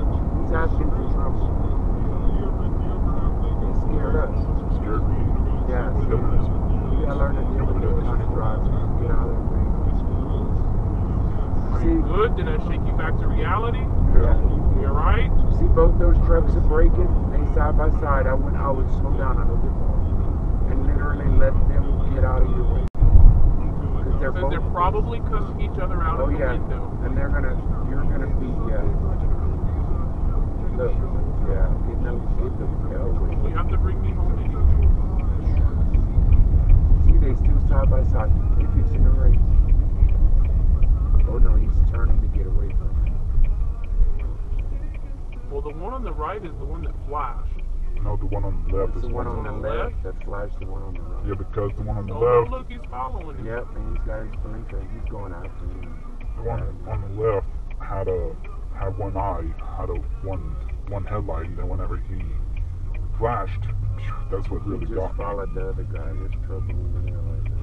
He's asking for trouble. They scared us. Scared me. Yeah, so we gotta learn to deal with those kind of drives and get out of there. Are you good? Did I shake you back to reality? Yeah. You alright? See, both those trucks are breaking. They side by side. I would slow down a little bit more and literally let them get out of your way. Because they're probably cussing each other out of the window. And they're gonna, you're gonna be, look, you know, you have to bring me home. See, they still side by side. They're fixing the race. Oh no, he's turning to get away from it. Well, the one on the right is the one that flashed. No, the one on the left is the one on the left. That flashed the one on the right. Yeah, because the one on the left. Look, he's following him. Yep, and he's got his blinker. He's going after him. The one on the left had one eye, had one headlight, and then whenever he flashed, that's what really got me. He just followed the other guy. There's trouble over there like that.